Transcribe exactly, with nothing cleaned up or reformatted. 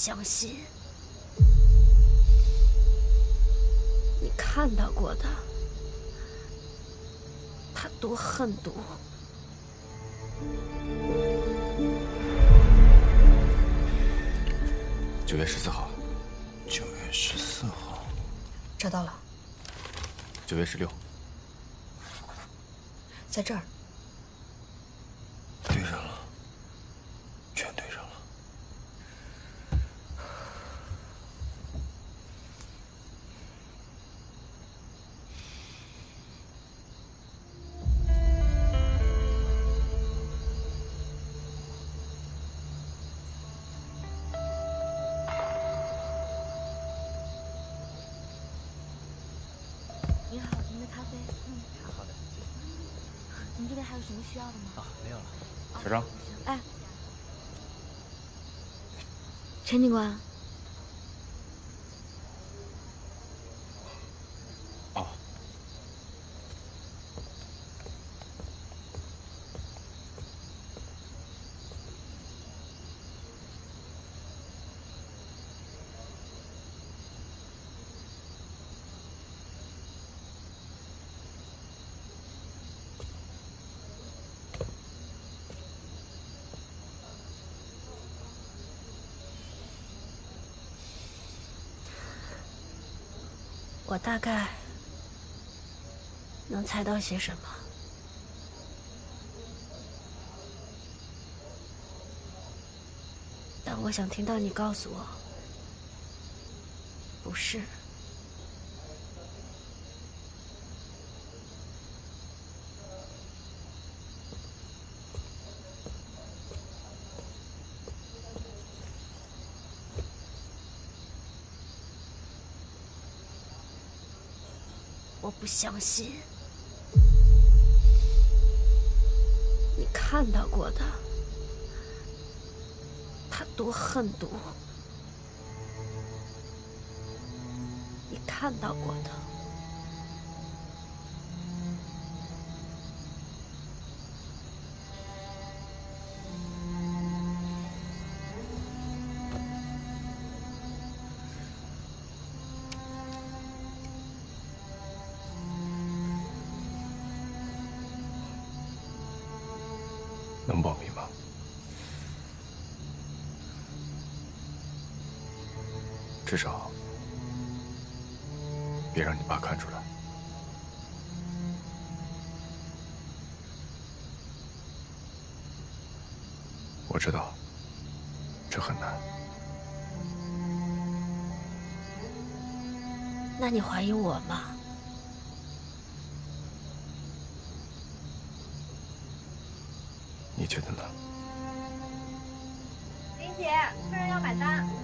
相信你看到过的，他多狠毒。 九月十四号，九月十四号，找到了。九月十六，在这儿。对上了，全对上了。需要的吗？啊，没有了。小张，哎，陈警官。哦。我大概能猜到些什么。但我想听到你告诉我，不是。不相信，你看到过的，他多狠毒。你看到过的，能保密吗？至少别让你爸看出来。我知道这很难。那你怀疑我吗？ 你觉得呢？林姐，客人要买单。